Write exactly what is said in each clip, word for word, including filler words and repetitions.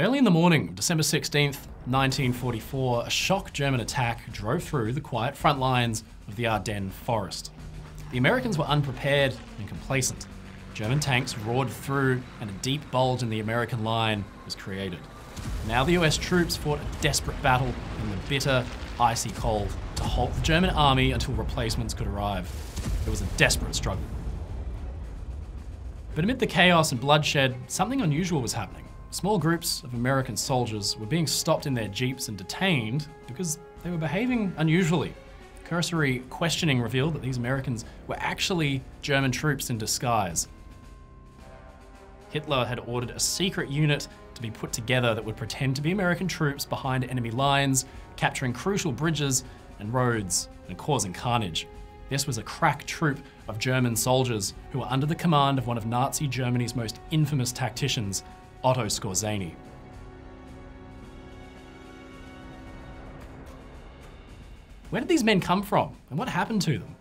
Early in the morning of December sixteenth, nineteen forty-four, a shock German attack drove through the quiet front lines of the Ardennes forest. The Americans were unprepared and complacent. German tanks roared through and a deep bulge in the American line was created. Now the U S troops fought a desperate battle in the bitter, icy cold to halt the German army until replacements could arrive. It was a desperate struggle. But amid the chaos and bloodshed, something unusual was happening. Small groups of American soldiers were being stopped in their jeeps and detained because they were behaving unusually. Cursory questioning revealed that these Americans were actually German troops in disguise. Hitler had ordered a secret unit to be put together that would pretend to be American troops behind enemy lines, capturing crucial bridges and roads and causing carnage. This was a crack troop of German soldiers who were under the command of one of Nazi Germany's most infamous tacticians, Otto Skorzeny. Where did these men come from and what happened to them?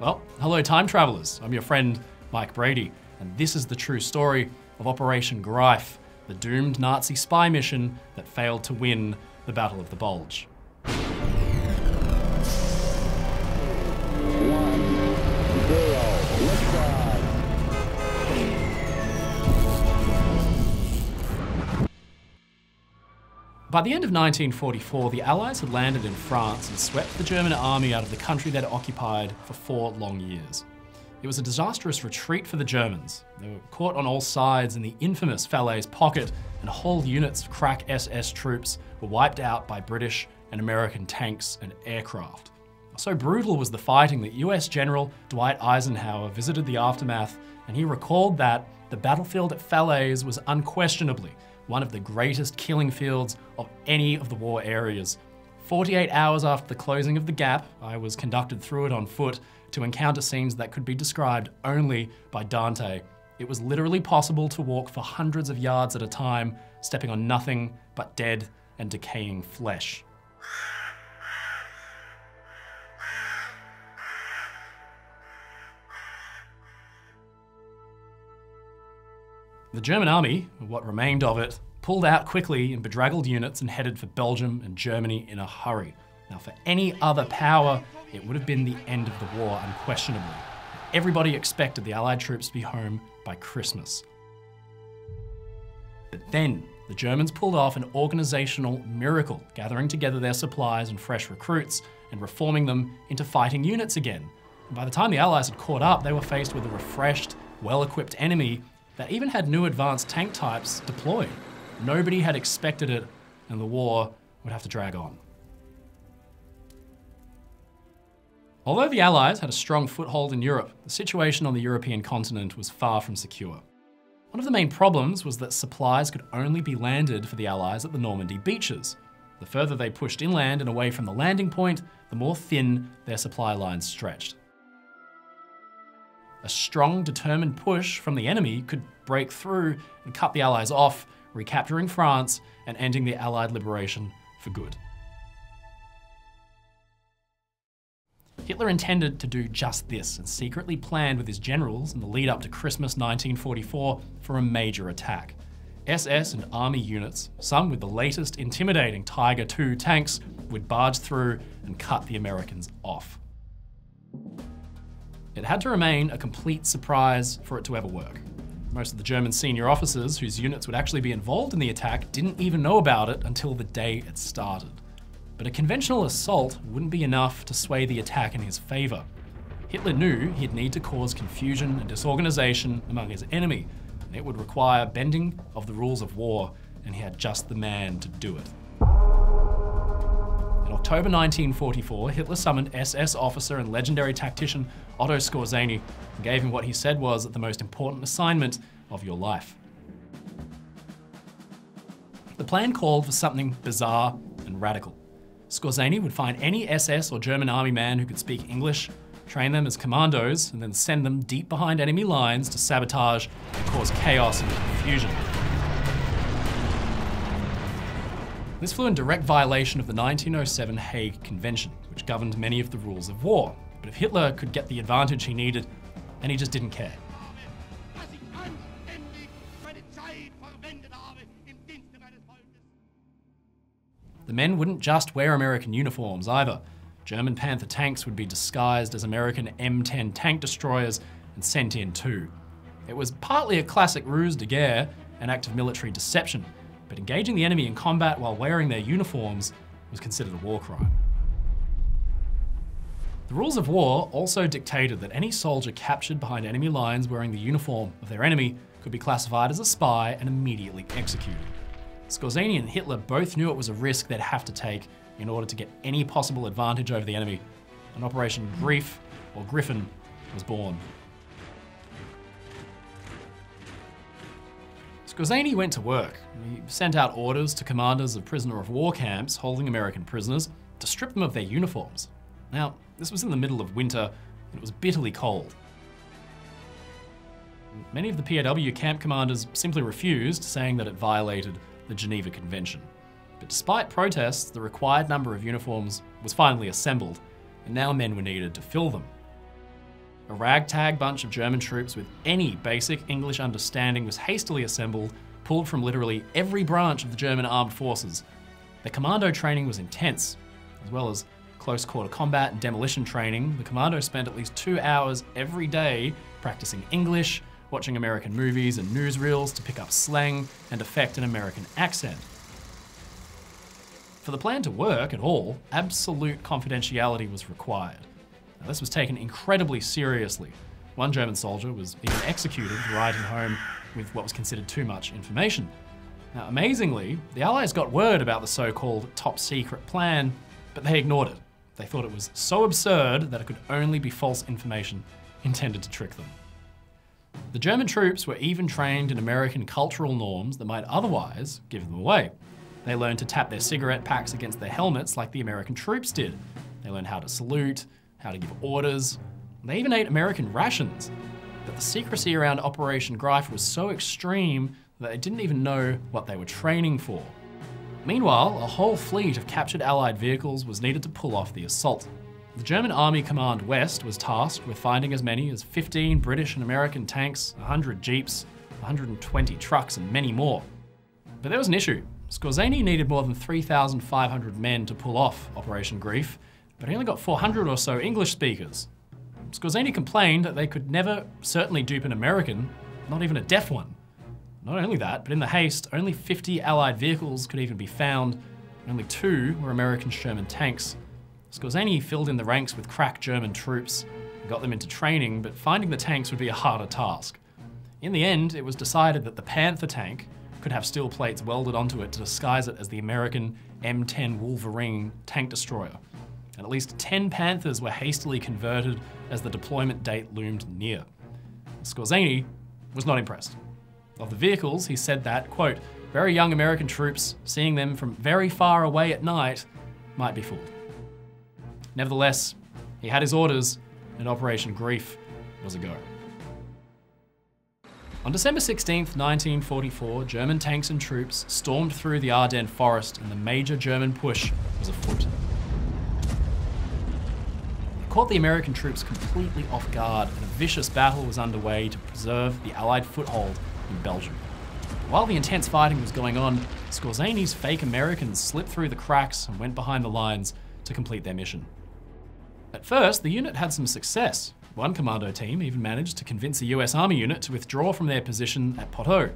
Well, hello time travelers, I'm your friend Mike Brady, and this is the true story of Operation Greif, the doomed Nazi spy mission that failed to win the Battle of the Bulge. By the end of nineteen forty-four, the Allies had landed in France and swept the German army out of the country they'd occupied for four long years. It was a disastrous retreat for the Germans. They were caught on all sides in the infamous Falaise pocket, and whole units of crack S S troops were wiped out by British and American tanks and aircraft. So brutal was the fighting that U S General Dwight Eisenhower visited the aftermath, and he recalled that the battlefield at Falaise was unquestionably one of the greatest killing fields of any of the war areas. forty-eight hours after the closing of the gap, I was conducted through it on foot to encounter scenes that could be described only by Dante. It was literally possible to walk for hundreds of yards at a time, stepping on nothing but dead and decaying flesh. The German army, what remained of it, pulled out quickly in bedraggled units and headed for Belgium and Germany in a hurry. Now, for any other power, it would have been the end of the war, unquestionably. Everybody expected the Allied troops to be home by Christmas. But then, the Germans pulled off an organizational miracle, gathering together their supplies and fresh recruits and reforming them into fighting units again. And by the time the Allies had caught up, they were faced with a refreshed, well-equipped enemy that even had new advanced tank types deployed. Nobody had expected it, and the war would have to drag on. Although the Allies had a strong foothold in Europe, the situation on the European continent was far from secure. One of the main problems was that supplies could only be landed for the Allies at the Normandy beaches. The further they pushed inland and away from the landing point, the more thin their supply lines stretched. A strong, determined push from the enemy could break through and cut the Allies off, recapturing France and ending the Allied liberation for good. Hitler intended to do just this and secretly planned with his generals in the lead up to Christmas nineteen forty-four for a major attack. S S and army units, some with the latest intimidating Tiger two tanks, would barge through and cut the Americans off. It had to remain a complete surprise for it to ever work. Most of the German senior officers whose units would actually be involved in the attack didn't even know about it until the day it started. But a conventional assault wouldn't be enough to sway the attack in his favor. Hitler knew he'd need to cause confusion and disorganization among his enemy, and it would require bending of the rules of war, and he had just the man to do it. In October nineteen forty-four, Hitler summoned S S officer and legendary tactician Otto Skorzeny and gave him what he said was the most important assignment of your life. The plan called for something bizarre and radical. Skorzeny would find any S S or German army man who could speak English, train them as commandos, and then send them deep behind enemy lines to sabotage and cause chaos and confusion. This flew in direct violation of the nineteen oh seven Hague Convention, which governed many of the rules of war. But if Hitler could get the advantage he needed, and he just didn't care. The men wouldn't just wear American uniforms either. German Panther tanks would be disguised as American M ten tank destroyers and sent in too. It was partly a classic ruse de guerre, an act of military deception, but engaging the enemy in combat while wearing their uniforms was considered a war crime. The rules of war also dictated that any soldier captured behind enemy lines wearing the uniform of their enemy could be classified as a spy and immediately executed. Skorzeny and Hitler both knew it was a risk they'd have to take in order to get any possible advantage over the enemy, and Operation Greif, or Griffin, was born. Skorzeny went to work. He sent out orders to commanders of prisoner of war camps holding American prisoners to strip them of their uniforms. Now, this was in the middle of winter, and it was bitterly cold. Many of the P O W camp commanders simply refused, saying that it violated the Geneva Convention. But despite protests, the required number of uniforms was finally assembled, and now men were needed to fill them. A ragtag bunch of German troops with any basic English understanding was hastily assembled, pulled from literally every branch of the German armed forces. The commando training was intense, as well as close quarter combat and demolition training. The commando spent at least two hours every day practicing English, watching American movies and newsreels to pick up slang and affect an American accent. For the plan to work at all, absolute confidentiality was required. Now, this was taken incredibly seriously. One German soldier was even executed for riding home with what was considered too much information. Now, amazingly, the Allies got word about the so-called top secret plan, but they ignored it. They thought it was so absurd that it could only be false information intended to trick them. The German troops were even trained in American cultural norms that might otherwise give them away. They learned to tap their cigarette packs against their helmets like the American troops did. They learned how to salute, how to give orders. They even ate American rations. But the secrecy around Operation Greif was so extreme that they didn't even know what they were training for. Meanwhile, a whole fleet of captured Allied vehicles was needed to pull off the assault. The German Army Command West was tasked with finding as many as fifteen British and American tanks, one hundred jeeps, one hundred twenty trucks, and many more. But there was an issue. Skorzeny needed more than three thousand five hundred men to pull off Operation Greif, but he only got four hundred or so English speakers. Skorzeny complained that they could never certainly dupe an American, not even a deaf one. Not only that, but in the haste, only fifty Allied vehicles could even be found, and only two were American Sherman tanks. Skorzeny filled in the ranks with crack German troops and got them into training, but finding the tanks would be a harder task. In the end, it was decided that the Panther tank could have steel plates welded onto it to disguise it as the American M ten Wolverine tank destroyer. And at least ten Panthers were hastily converted as the deployment date loomed near. Skorzeny was not impressed. Of the vehicles, he said that, quote, "very young American troops, seeing them from very far away at night, might be fooled." Nevertheless, he had his orders, and Operation Greif was a go. On December sixteenth, nineteen forty-four, German tanks and troops stormed through the Ardennes forest, and the major German push was afoot. It caught the American troops completely off guard, and a vicious battle was underway to preserve the Allied foothold in Belgium. While the intense fighting was going on, Skorzeny's fake Americans slipped through the cracks and went behind the lines to complete their mission. At first, the unit had some success. One commando team even managed to convince a U S Army unit to withdraw from their position at Porto,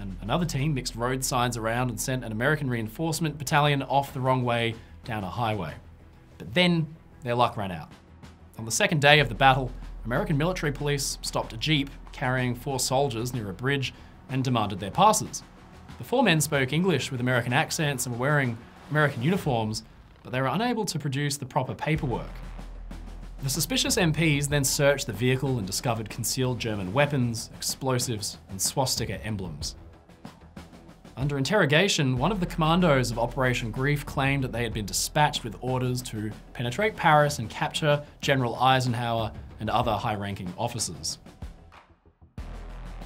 and another team mixed road signs around and sent an American reinforcement battalion off the wrong way down a highway. But then their luck ran out. On the second day of the battle, American military police stopped a jeep carrying four soldiers near a bridge and demanded their passes. The four men spoke English with American accents and were wearing American uniforms, but they were unable to produce the proper paperwork. The suspicious M Ps then searched the vehicle and discovered concealed German weapons, explosives, and swastika emblems. Under interrogation, one of the commandos of Operation Greif claimed that they had been dispatched with orders to penetrate Paris and capture General Eisenhower and other high-ranking officers.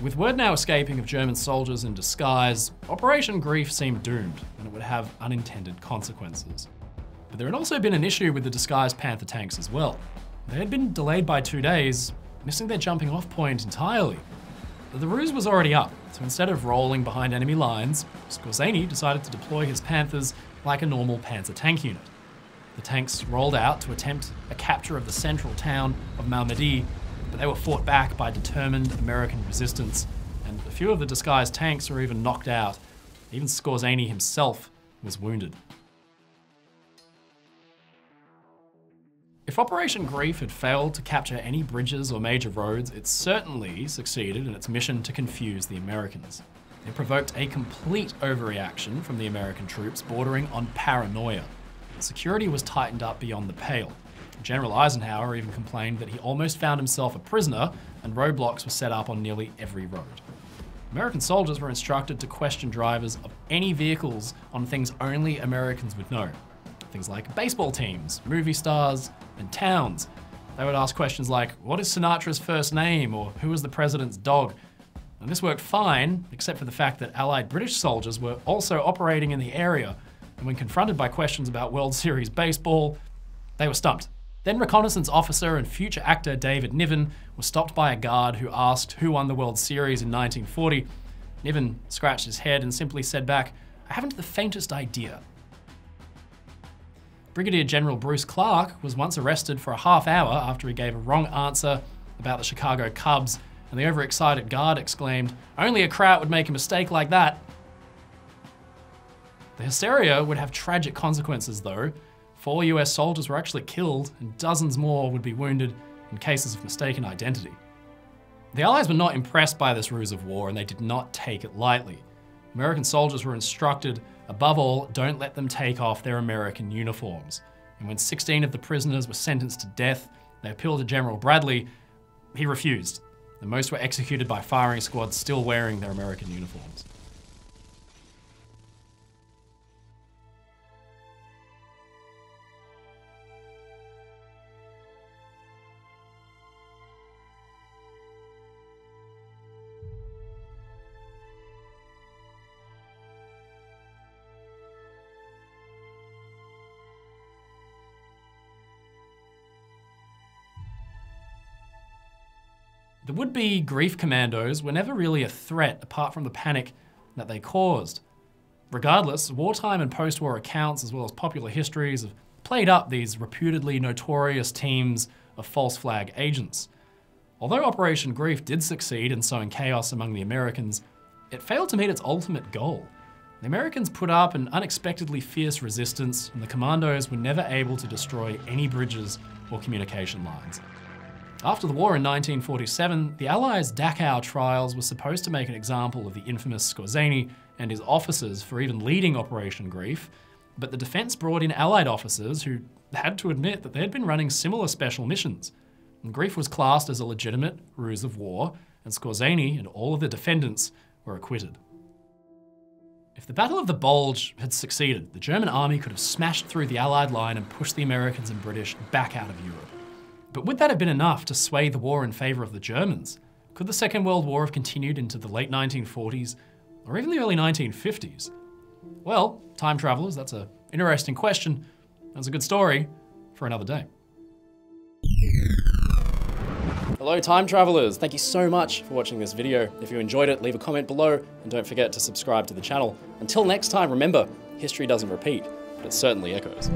With word now escaping of German soldiers in disguise, Operation Greif seemed doomed, and it would have unintended consequences. But there had also been an issue with the disguised Panther tanks as well. They had been delayed by two days, missing their jumping off point entirely. The ruse was already up, So instead of rolling behind enemy lines, Skorzeny decided to deploy his panthers like a normal panzer tank unit. The tanks rolled out to attempt a capture of the central town of Malmedy, but they were fought back by determined American resistance, and a few of the disguised tanks were even knocked out. Even Skorzeny himself was wounded. If Operation Greif had failed to capture any bridges or major roads, it certainly succeeded in its mission to confuse the Americans. It provoked a complete overreaction from the American troops, bordering on paranoia. Security was tightened up beyond the pale. General Eisenhower even complained that he almost found himself a prisoner, and roadblocks were set up on nearly every road. American soldiers were instructed to question drivers of any vehicles on things only Americans would know. Things like baseball teams, movie stars, and towns. They would ask questions like, what is Sinatra's first name, or who was the president's dog? And this worked fine, except for the fact that Allied British soldiers were also operating in the area, and when confronted by questions about World Series baseball, they were stumped. Then reconnaissance officer and future actor David Niven was stopped by a guard who asked who won the World Series in nineteen forty. Niven scratched his head and simply said back, I haven't the faintest idea. Brigadier General Bruce Clark was once arrested for a half hour after he gave a wrong answer about the Chicago Cubs, and the overexcited guard exclaimed, only a Kraut would make a mistake like that. The hysteria would have tragic consequences though. Four U S soldiers were actually killed and dozens more would be wounded in cases of mistaken identity. The Allies were not impressed by this ruse of war, and they did not take it lightly. American soldiers were instructed, above all, don't let them take off their American uniforms. And when sixteen of the prisoners were sentenced to death, they appealed to General Bradley. He refused, and most were executed by firing squads still wearing their American uniforms. The would-be Greif commandos were never really a threat apart from the panic that they caused. Regardless, wartime and post-war accounts, as well as popular histories, have played up these reputedly notorious teams of false flag agents. Although Operation Greif did succeed in sowing chaos among the Americans, it failed to meet its ultimate goal. The Americans put up an unexpectedly fierce resistance, and the commandos were never able to destroy any bridges or communication lines. After the war in nineteen forty-seven, the Allies' Dachau trials were supposed to make an example of the infamous Skorzeny and his officers for even leading Operation Greif, but the defense brought in Allied officers who had to admit that they had been running similar special missions. And Greif was classed as a legitimate ruse of war, and Skorzeny and all of the defendants were acquitted. If the Battle of the Bulge had succeeded, the German army could have smashed through the Allied line and pushed the Americans and British back out of Europe. But would that have been enough to sway the war in favor of the Germans? Could the Second World War have continued into the late nineteen forties or even the early nineteen fifties? Well, time travelers, that's an interesting question. That's a good story for another day. Hello, time travelers. Thank you so much for watching this video. If you enjoyed it, leave a comment below and don't forget to subscribe to the channel. Until next time, remember, history doesn't repeat, but it certainly echoes.